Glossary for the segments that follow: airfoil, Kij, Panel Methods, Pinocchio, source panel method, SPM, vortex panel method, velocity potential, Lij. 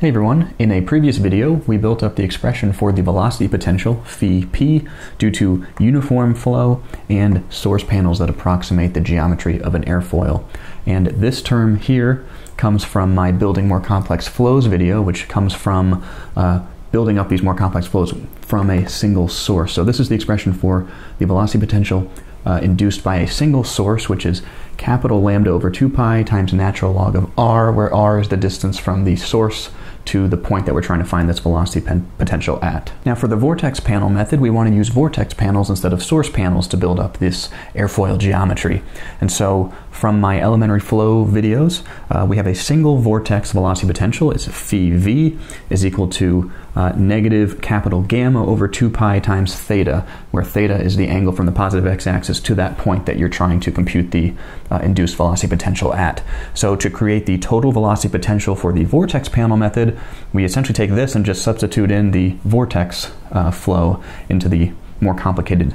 Hey everyone, in a previous video we built up the expression for the velocity potential phi p due to uniform flow and source panels that approximate the geometry of an airfoil. And this term here comes from my building more complex flows video, which comes from building up these more complex flows from a single source. So this is the expression for the velocity potential induced by a single source, which is capital lambda over 2 pi times natural log of r, where r is the distance from the source to the point that we're trying to find this velocity potential at. Now for the vortex panel method, we want to use vortex panels instead of source panels to build up this airfoil geometry. And so from my elementary flow videos, we have a single vortex velocity potential. It's phi v is equal to negative capital gamma over 2 pi times theta, where theta is the angle from the positive x-axis to that point that you're trying to compute the induced velocity potential at. So to create the total velocity potential for the vortex panel method, we essentially take this and just substitute in the vortex flow into the more complicated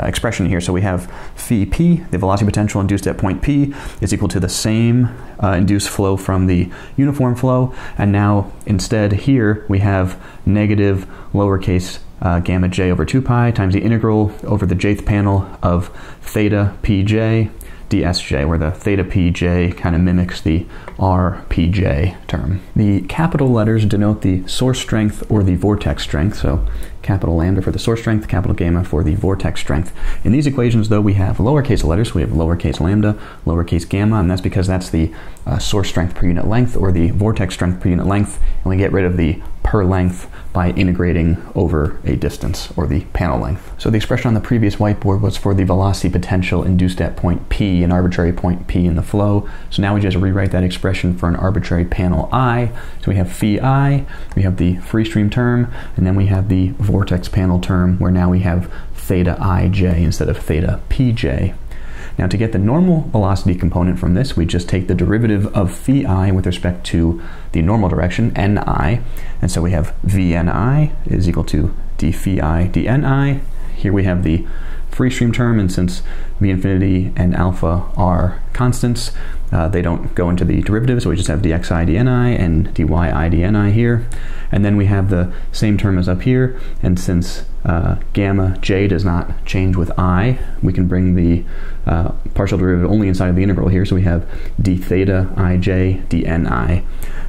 expression here. So we have phi p, the velocity potential induced at point p, is equal to the same induced flow from the uniform flow, and now instead here we have negative lowercase gamma j over 2 pi times the integral over the jth panel of theta pj dsj, where the theta pj kind of mimics the rpj term. The capital letters denote the source strength or the vortex strength, so capital lambda for the source strength, capital gamma for the vortex strength. In these equations, though, we have lowercase letters. We have lowercase lambda, lowercase gamma, and that's because that's the source strength per unit length or the vortex strength per unit length, and we get rid of the per length by integrating over a distance or the panel length. So the expression on the previous whiteboard was for the velocity potential induced at point P, an arbitrary point P in the flow. So now we just rewrite that expression for an arbitrary panel I. So we have phi I, we have the free stream term, and then we have the vortex panel term, where now we have theta ij instead of theta pj. Now to get the normal velocity component from this, we just take the derivative of phi I with respect to the normal direction, ni, and so we have vni is equal to d phi I dni. Here we have the free stream term, and since v infinity and alpha are constants, they don't go into the derivative, so we just have dxi dni and dy I dni here. And then we have the same term as up here, and since gamma j does not change with I, we can bring the partial derivative only inside of the integral here, so we have d theta ij dni.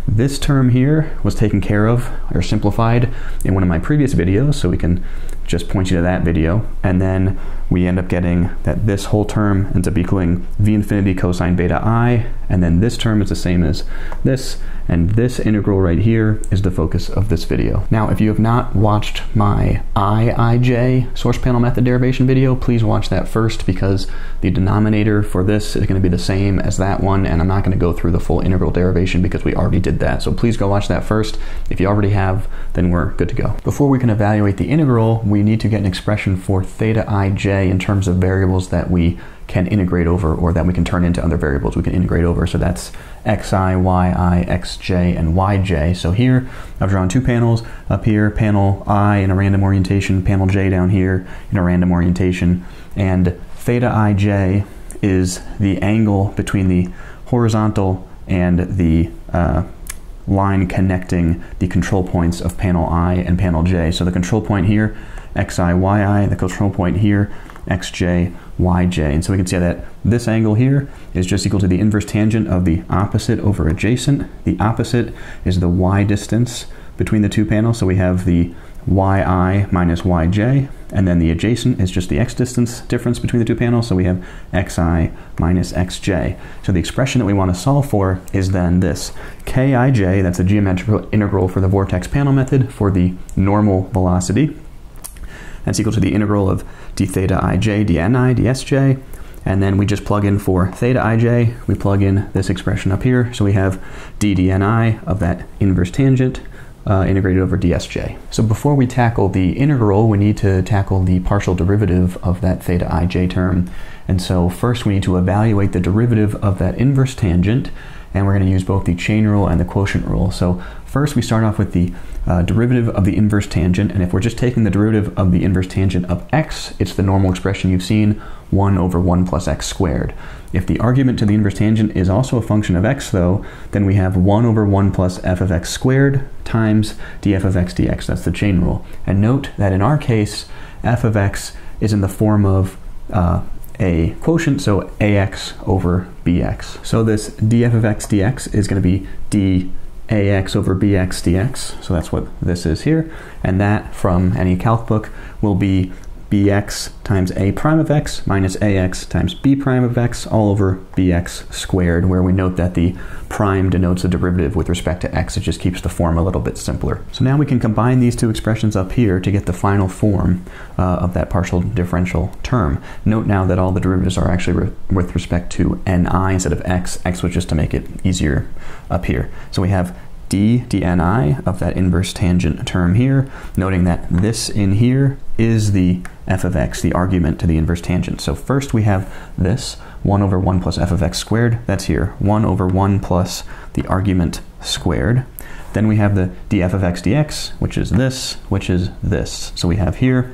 This term here was taken care of, or simplified, in one of my previous videos, so we can just point you to that video, and then we end up getting that this whole term ends up equaling v infinity cosine beta I, and then this term is the same as this, and this integral right here is the focus of this video. Now, if you have not watched my IIJ source panel method derivation video, please watch that first, because the denominator for this is going to be the same as that one, and I'm not going to go through the full integral derivation because we already did that. So please go watch that first. If you already have, then we're good to go. Before we can evaluate the integral, we need to get an expression for theta ij in terms of variables that we can integrate over, or that we can turn into other variables we can integrate over. So that's xi, yi, xj, and yj. So here I've drawn two panels up here, panel I in a random orientation, panel j down here in a random orientation, and theta ij is the angle between the horizontal and the line connecting the control points of panel I and panel j. So the control point here, xi, yi, the control point here, xj, yj. And so we can see that this angle here is just equal to the inverse tangent of the opposite over adjacent. The opposite is the y distance between the two panels, so we have the yi minus yj, and then the adjacent is just the x distance difference between the two panels, so we have xi minus xj. So the expression that we want to solve for is then this Kij, that's a geometrical integral for the vortex panel method for the normal velocity. That's equal to the integral of d theta ij, dni, dsj, and then we just plug in for theta ij, we plug in this expression up here, so we have d dni of that inverse tangent integrated over dsj. So before we tackle the integral, we need to tackle the partial derivative of that theta ij term, and so first we need to evaluate the derivative of that inverse tangent, and we're going to use both the chain rule and the quotient rule. So first we start off with the derivative of the inverse tangent, and if we're just taking the derivative of the inverse tangent of x, it's the normal expression you've seen, 1 over 1 plus x squared. If the argument to the inverse tangent is also a function of x though, then we have 1 over 1 plus f of x squared times df of x dx. That's the chain rule. And note that in our case, f of x is in the form of a quotient, so ax over bx. So this df of x dx is going to be dax over bx dx, so that's what this is here, and that from any calc book will be bx times a prime of x minus ax times b prime of x all over bx squared, where we note that the prime denotes a derivative with respect to x. It just keeps the form a little bit simpler. So now we can combine these two expressions up here to get the final form of that partial differential term. Note now that all the derivatives are actually with respect to ni instead of x. X was just to make it easier up here. So we have d dni of that inverse tangent term here, noting that this in here is the f of x, the argument to the inverse tangent. So first we have this, 1 over 1 plus f of x squared, that's here, 1 over 1 plus the argument squared. Then we have the df of x dx, which is this. So we have here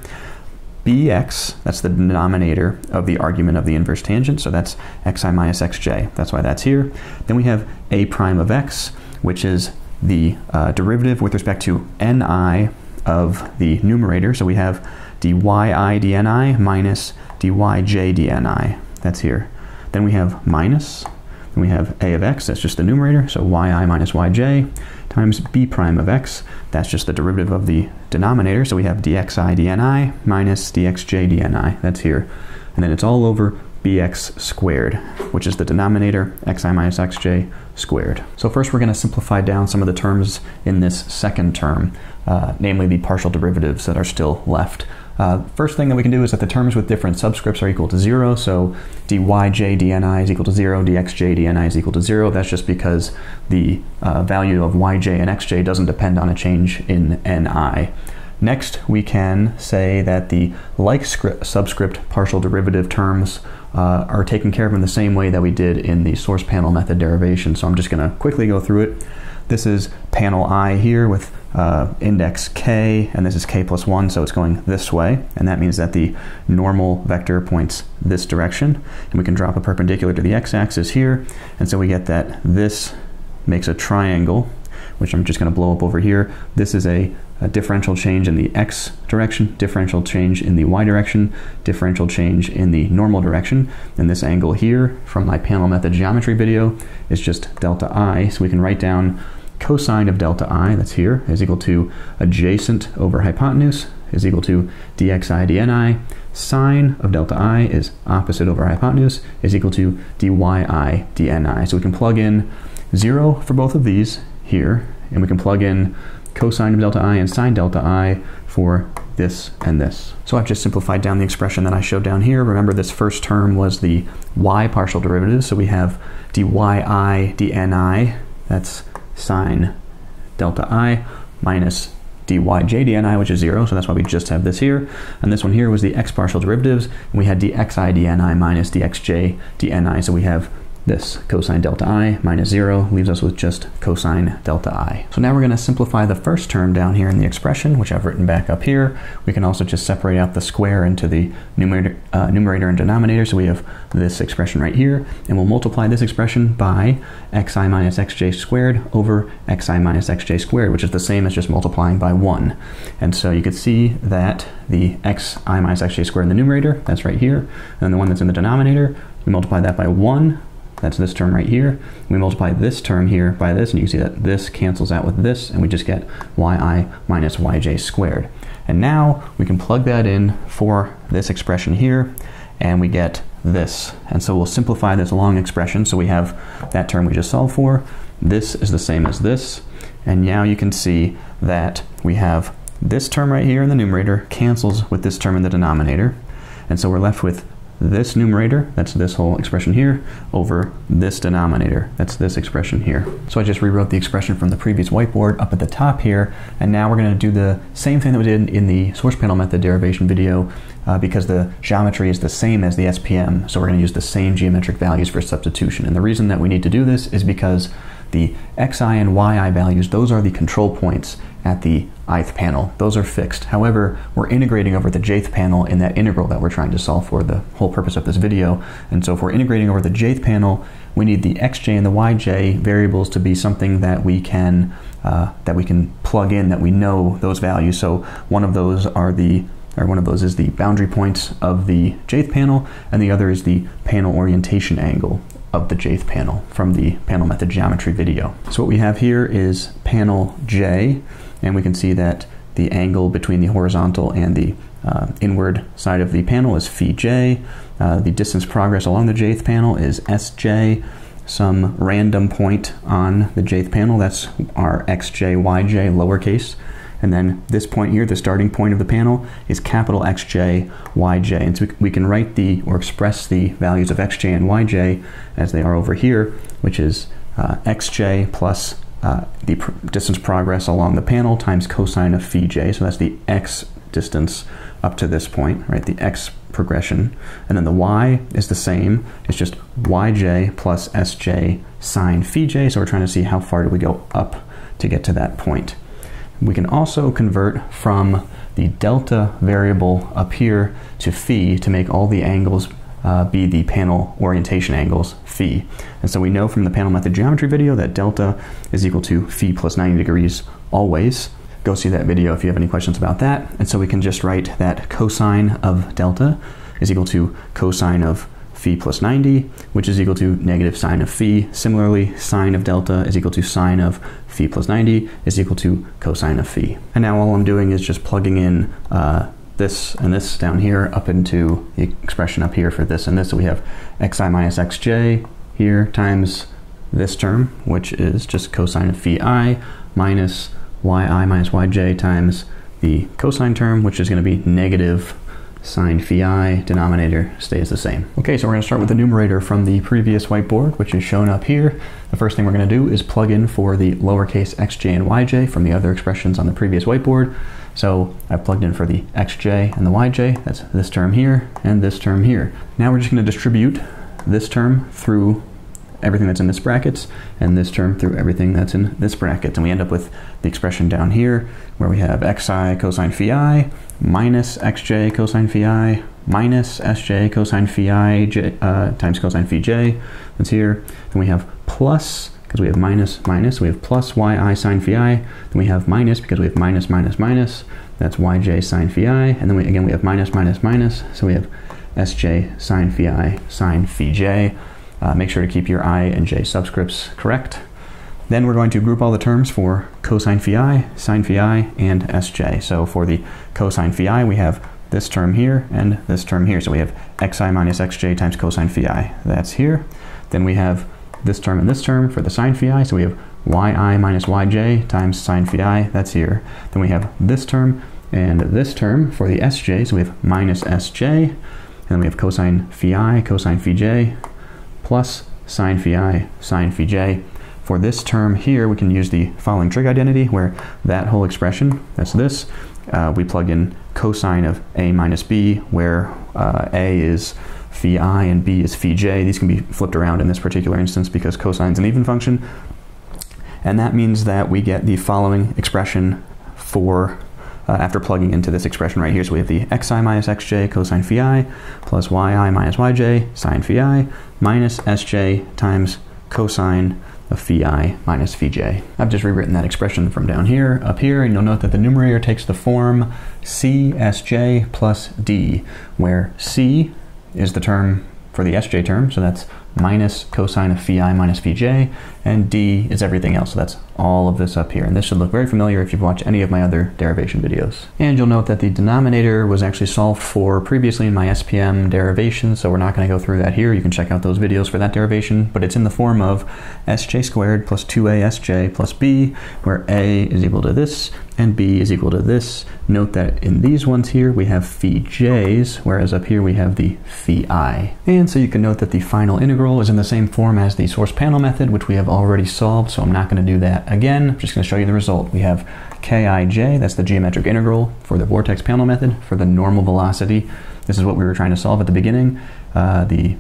bx, that's the denominator of the argument of the inverse tangent, so that's xi minus xj, that's why that's here. Then we have a prime of x, which is the derivative with respect to ni of the numerator. So we have dy dni minus dyj dni. That's here. Then we have minus. Then we have a of x. That's just the numerator. So yi minus yj times b prime of x. That's just the derivative of the denominator. So we have dxi dni minus dxj dni. That's here. And then it's all over bx squared, which is the denominator, xi minus xj squared. So first we're going to simplify down some of the terms in this second term, namely the partial derivatives that are still left. First thing that we can do is that the terms with different subscripts are equal to 0, so dyj dni is equal to 0, dxj dni is equal to 0. That's just because the value of yj and xj doesn't depend on a change in ni. Next, we can say that the like subscript partial derivative terms are taken care of in the same way that we did in the source panel method derivation. So I'm just going to quickly go through it. This is panel I here with index k, and this is k plus 1, so it's going this way, and that means that the normal vector points this direction. And we can drop a perpendicular to the x-axis here, and so we get that this makes a triangle, which I'm just going to blow up over here. This is a differential change in the x direction, differential change in the y direction, differential change in the normal direction, and this angle here from my panel method geometry video is just delta I, so we can write down cosine of delta I, that's here, is equal to adjacent over hypotenuse, is equal to dxi dni, sine of delta I is opposite over hypotenuse, is equal to dyi dni. So we can plug in 0 for both of these here, and we can plug in cosine of delta I and sine delta I for this and this. So I've just simplified down the expression that I showed down here. Remember, this first term was the y partial derivative, so we have dy dni, that's sine delta I, minus dyj dni, which is 0, so that's why we just have this here. And this one here was the x partial derivatives, and we had dxi dni minus dxj dni, so we have this cosine delta I minus 0 leaves us with just cosine delta I. So now we're going to simplify the first term down here in the expression, which I've written back up here. We can also just separate out the square into the numerator and denominator, so we have this expression right here, and we'll multiply this expression by xi minus xj squared over xi minus xj squared, which is the same as just multiplying by 1. And so you can see that the xi minus xj squared in the numerator, that's right here, and the one that's in the denominator, we multiply that by 1, that's this term right here. We multiply this term here by this, and you can see that this cancels out with this, and we just get yi minus yj squared. And now we can plug that in for this expression here, and we get this. And so we'll simplify this long expression, so we have that term we just solved for. This is the same as this, and now you can see that we have this term right here in the numerator cancels with this term in the denominator, and so we're left with this numerator, that's this whole expression here, over this denominator, that's this expression here. So I just rewrote the expression from the previous whiteboard up at the top here, and now we're going to do the same thing that we did in the source panel method derivation video, because the geometry is the same as the SPM, so we're going to use the same geometric values for substitution. And the reason that we need to do this is because the xi and yi values, those are the control points at the ith panel. Those are fixed. However, we're integrating over the jth panel in that integral that we're trying to solve for, the whole purpose of this video. And so if we're integrating over the jth panel, we need the xj and the yj variables to be something that we can plug in, that we know those values. So one of those is the boundary points of the jth panel, and the other is the panel orientation angle of the jth panel from the panel method geometry video. So what we have here is panel J, and we can see that the angle between the horizontal and the inward side of the panel is phi j. The distance progress along the jth panel is sj. Some random point on the jth panel, that's our xj, yj, lowercase. And then this point here, the starting point of the panel, is capital xj, yj. And so we can write the, or express the values of xj and yj as they are over here, which is xj plus the distance progress along the panel times cosine of phi j. So that's the x distance up to this point, right? The x progression. And then the y is the same. It's just yj plus sj sine phi j. So we're trying to see how far do we go up to get to that point. We can also convert from the delta variable up here to phi to make all the angles be the panel orientation angles, phi. And so we know from the panel method geometry video that delta is equal to phi plus 90 degrees always. Go see that video if you have any questions about that. And so we can just write that cosine of delta is equal to cosine of phi plus 90, which is equal to negative sine of phi. Similarly, sine of delta is equal to sine of phi plus 90 is equal to cosine of phi. And now all I'm doing is just plugging in this and this down here up into the expression up here for this and this. So we have xi minus xj here times this term, which is just cosine of phi I minus yi minus yj times the cosine term, which is going to be negative sine phi I, denominator stays the same. Okay, so we're going to start with the numerator from the previous whiteboard, which is shown up here. The first thing we're going to do is plug in for the lowercase xj and yj from the other expressions on the previous whiteboard. So I've plugged in for the xj and the yj. That's this term here and this term here. Now we're just going to distribute this term through everything that's in this brackets, and this term through everything that's in this bracket. And we end up with the expression down here where we have xi cosine phi I minus xj cosine phi I minus sj cosine phi I times cosine phi j. That's here. Then we have plus, because we have minus minus, we have plus yi sine phi I. Then we have minus, because we have minus minus minus, that's yj sine phi I. And then we, again, we have minus minus minus, so we have sj sine phi I sine phi j. Make sure to keep your I and j subscripts correct. Then we're going to group all the terms for cosine phi I, sine phi I, and sj. So for the cosine phi I, we have this term here and this term here. So we have xi minus xj times cosine phi I. That's here. Then we have this term and this term for the sine phi I. So we have yi minus yj times sine phi I. That's here. Then we have this term and this term for the sj. So we have minus sj. And then we have cosine phi I, cosine phi j, plus sine phi I, sine phi j. For this term here, we can use the following trig identity, where that whole expression, that's this, we plug in cosine of a minus b, where a is phi I and b is phi j. These can be flipped around in this particular instance because cosine is an even function. And that means that we get the following expression for after plugging into this expression right here. So we have the xi minus xj cosine phi I plus yi minus yj sine phi I minus sj times cosine of phi I minus phi j. I've just rewritten that expression from down here up here, and you'll note that the numerator takes the form c sj plus d, where c is the term for the sj term, so that's minus cosine of phi I minus phi j, and d is everything else, so that's all of this up here. And this should look very familiar if you've watched any of my other derivation videos. And you'll note that the denominator was actually solved for previously in my SPM derivation, so we're not going to go through that here. You can check out those videos for that derivation, but it's in the form of sj squared plus 2a sj plus b, where a is equal to this and b is equal to this. Note that in these ones here we have phi j's, whereas up here we have the phi I. And so you can note that the final integral is in the same form as the source panel method, which we have already solved, so I'm not going to do that again. I'm just going to show you the result. We have Kij, that's the geometric integral for the vortex panel method, for the normal velocity This is what we were trying to solve at the beginning, the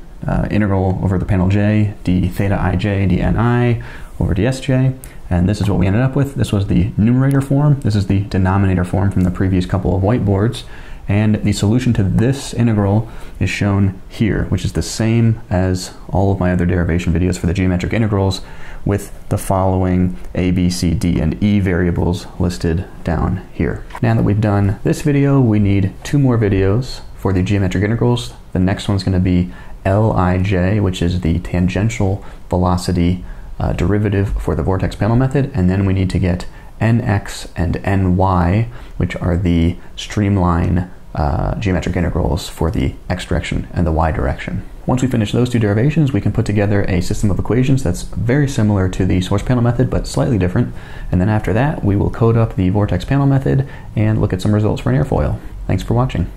integral over the panel j, d theta ij dni over dsj, and this is what we ended up with. This was the numerator form, this is the denominator form from the previous couple of whiteboards, and the solution to this integral is shown here, which is the same as all of my other derivation videos for the geometric integrals, with the following A, B, C, D, and E variables listed down here. Now that we've done this video, we need two more videos for the geometric integrals. The next one's gonna be Lij, which is the tangential velocity derivative for the vortex panel method, and then we need to get nx and ny, which are the streamline geometric integrals for the x direction and the y direction. Once we finish those two derivations, we can put together a system of equations that's very similar to the source panel method, but slightly different. And then after that, we will code up the vortex panel method and look at some results for an airfoil. Thanks for watching.